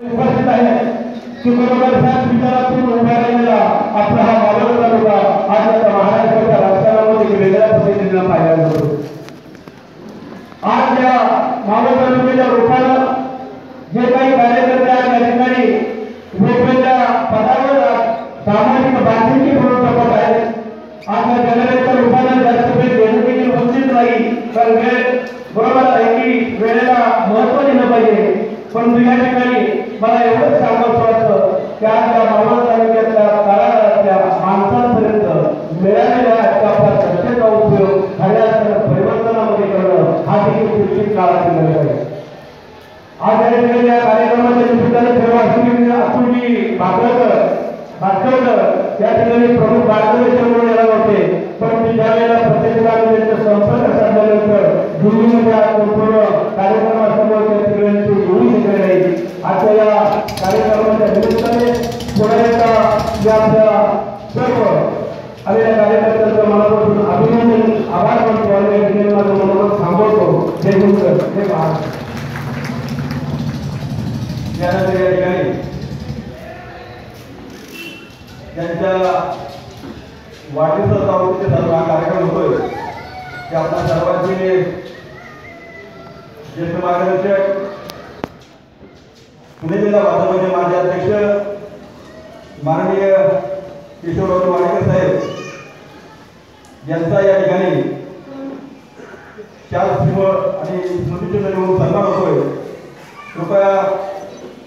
उपस्थित आहे की बरोबर सात विचारातून उभा राहिलेला आपला हा मावळ तालुका आज आता महाराष्ट्राच्या राजकारणामध्ये वेगळ्या पद्धतीने पाहायला मिळतो। आज या मावळ तालुक्याच्या रूपाला जे काही कार्यकर्ते या ठिकाणी वेगवेगळ्या पदावर सामाजिक बांधिलकी म्हणून तपत आहेत। आज या जनतेच्या रूपाला जास्त वेळ देणे देखील उचित नाही, कारण वेळ बरोबर आहे की वेळेला महत्व दिलं पाहिजे। पण या ठिकाणी मला एवढं सांगायचं वाटतं की आज या मावळ तालुक्यातल्या तळागाळातल्या माणसांपर्यंत मिळालेल्या आपल्या चर्चेचा उपयोग खऱ्या अर्थानं परिवर्तनामध्ये करणं हा देखील पुढील काळातील गरज आहे। आज या ठिकाणी या कार्यक्रमाच्या निमित्ताने सर्वांनी अतुलजी भाटकळकर या ठिकाणी प्रमुख मार्गदर्शक म्हणून येणार होते, पण मी ज्या वेळेला प्रत्यक्षामध्ये त्यांचा संपर्क साधल्यानंतर दिल्लीमध्ये आज संपूर्ण कार्यक्रमासमोर त्यांच्याकडे आता या कार्यक्रमाच्या निमित्ताने पुण्याचा या आपल्या सर्व आलेल्या कार्यकर्त्यांचं मनापासून अभिनंदन आभार मानतो आणि माझं मनोमन थांबवतो। हे तुमचं हे पाहतो यानंतर या ठिकाणी त्यांच्या वाढदिवसाचा आवृत्तीचा हा कार्यक्रम होतोय की आपल्या सर्वांचे ज्येष्ठ मार्गदर्शक पुणे जिल्हा भाजपचे माजी अध्यक्ष माननीय किशोरराव वाडकर साहेब यांचा या ठिकाणी चार सिंह आणि स्मृतिचिन्ह देऊन सन्मान होतोय। कृपया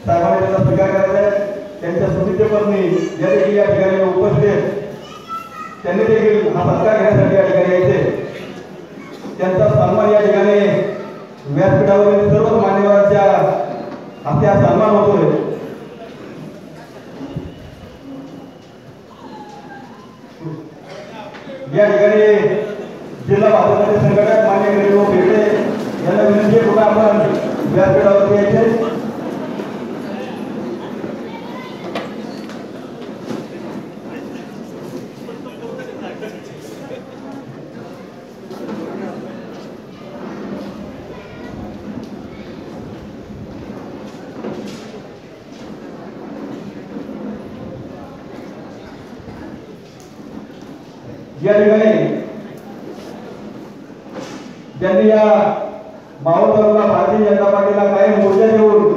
साहेबांनी त्यांचा स्वीकार करायचा आहे। त्यांच्या स्मृतीचे पत्नी या देखील या ठिकाणी उपस्थित, त्यांनी देखील हा सत्कार घेण्यासाठी या ठिकाणी यायचे। त्यांचा सन्मान या ठिकाणी व्यासपीठावरील सर्व मान्यवरांच्या हस्ते हा सन्मान होतोय। या ठिकाणी जिल्हा भाजपचे संघटक मान्य रेणुभाऊ भेगडे यांना विनंती आहे पुन्हा आपण व्यासपीठावरती यायचे। या ठिकाणी ज्यांनी या मावळ तालुका भारतीय जनता पार्टीला कायम ऊर्जा देऊन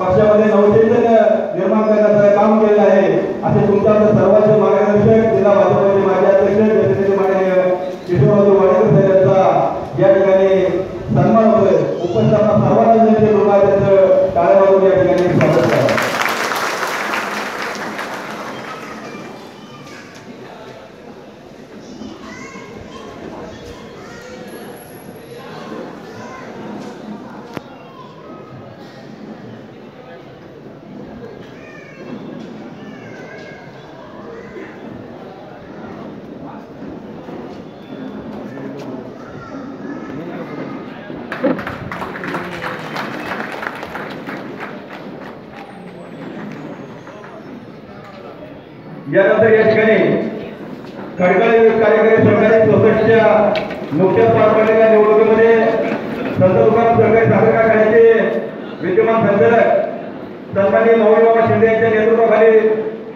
पक्षामध्ये नवचैतन्य निर्माण करण्याचं काम केलेलं आहे असे तुमच्या सर्वांचे मार्गदर्शक जिल्हा भाजपचे माजी अध्यक्ष जनतेचे माननीय किशोरराव वाडकर साहेबांचा या ठिकाणी सन्मान होतोय। उपस्थित सर्वांना जनते लोकांचं टाळ्या वाजवून या ठिकाणी स्वागत आहे। यानंतर या ठिकाणी खडकाळे कार्यकारी सहकारी सोसायटीच्या नुकत्याच पार पडलेल्या निवडणुकीमध्ये संत तुकाराम सहकारी साखर कारखान्याचे विद्यमान संचालक सन्माननीय माऊलीबाबा शिंदे यांच्या नेतृत्वाखाली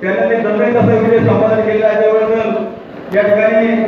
त्यांनी संघटनेचा विजय संपादन केलेला आहे त्याबद्दल या ठिकाणी